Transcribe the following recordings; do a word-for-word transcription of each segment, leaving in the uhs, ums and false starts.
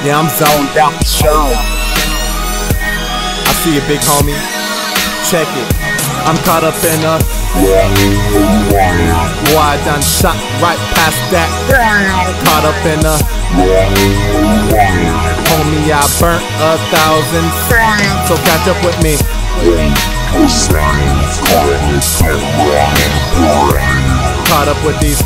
Yeah, I'm zoned out for sure. I see you, big homie. Check it. I'm caught up in a boy, I done shot right past that. Caught up in a homie, I burnt a thousand. So catch up with me. Caught up with these.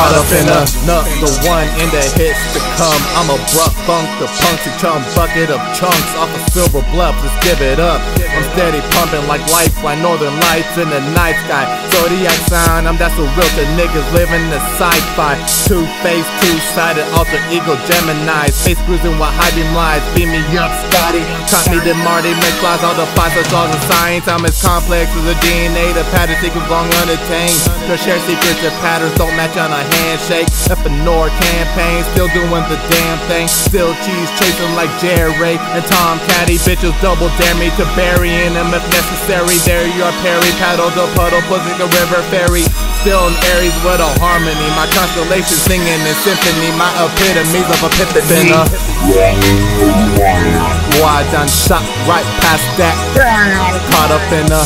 Caught up in a nut, the one in the hits to come. I'm a bruh funk, the punchy chum, bucket of chunks off a silver bluff, let's give it up. I'm steady pumping like Lifeline, northern lights in the night sky. Zodiac sign, I'm that's a real to niggas living the sci-fi. Two-faced, two-sided, alter ego, Gemini. Face cruising with high beam lies, beam me up, Scotty. Caught me to Marty, McFly's all the five such laws of science. I'm as complex as the D N A, the pattern sequence long unattained. To share secrets and patterns don't match on a handshake. F N O R campaign, still doing the damn thing. Still cheese chasing like Jerry and Tom Caddy. Bitches double dare me to burying them if necessary. There you are, Perry, paddle the puddle, plus like a river ferry. Still in Aries with a harmony, my constellation singing in symphony, my epitomes of epiphany. Boy, I done shot right past that. Caught up in a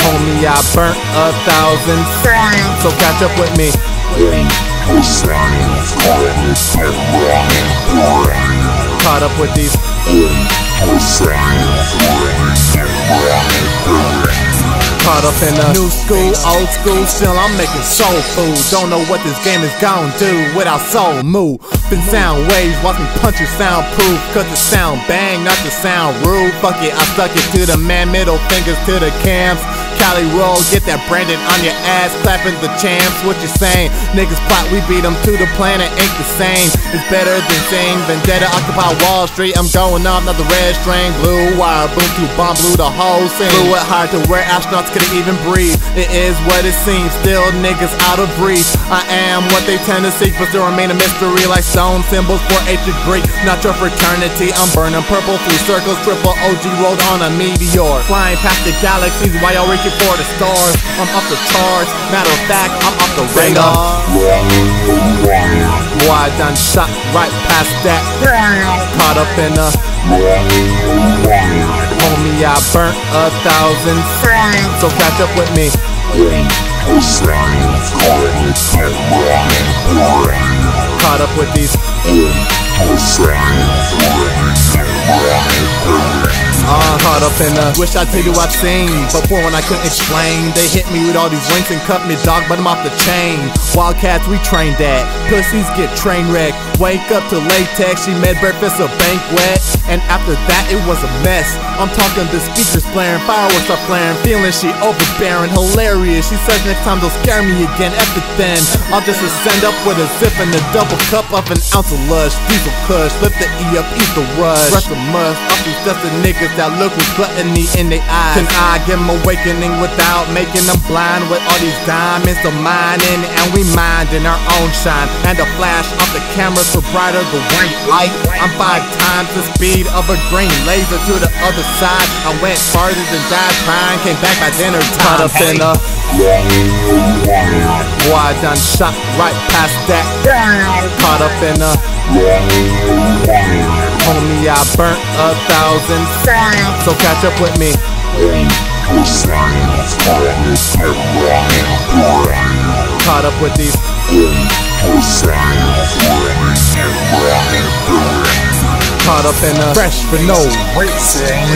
homie, I burnt a thousand. So catch up with me. Caught up with these. Caught up in the new school, old school, still I'm making soul food. Don't know what this game is gon' do without soul move. Been sound waves, watch me punch you soundproof. Cause the sound bang, not the sound rude. Fuck it, I stuck it to the man, middle fingers to the cams. Cali roll, get that Brandon on your ass, clapping the champs. What you saying? Niggas plot, we beat them to the planet, ain't the same. It's better than saying vendetta, occupy Wall Street. I'm going off, not the red string, blue wire, boom to bomb, blew the whole scene. Blew it hard to where astronauts couldn't even breathe. It is what it seems, still niggas out of reach. I am what they tend to seek, but still remain a mystery like stone symbols for a degree. Not your fraternity, I'm burning purple through circles, triple O G rolled on a meteor. Flying past the galaxies, why y'all reaching for the stars? I'm off the charts, matter of fact, I'm off the radar. Boy, I done shot right past that. Caught up in a homie, I burnt a thousand. So catch up with me. Caught up with these. Uh, caught up in a wish I tell you I've seen before when I couldn't explain. They hit me with all these links and cut me dog, but I'm off the chain. Wildcats, we trained at. Pussies get train wrecked. Wake up to latex, she made breakfast a banquet. And after that, it was a mess. I'm talking the speakers blaring, fireworks are flaring. Feeling she overbearing, hilarious. She says next time they'll scare me again. After then, I'll just ascend up with a zip and a double cup of an ounce of lush. Diesel cush, lift the E up, eat the rush. Rush the must, off these dusty niggas that look with gluttony in their eyes. Can I get my awakening without making them blind? With all these diamonds of mine in it, and we mind in our own shine. And a flash off the camera so brighter the white light. I'm five times the speed of a green laser to the other side. I went farther than died trying, came back by dinner time. Caught up in a boy, I done shot right past that. Caught up in a homie, I burnt a thousand. So catch up with me. Caught up with these. Caught up in a fresh for no racing.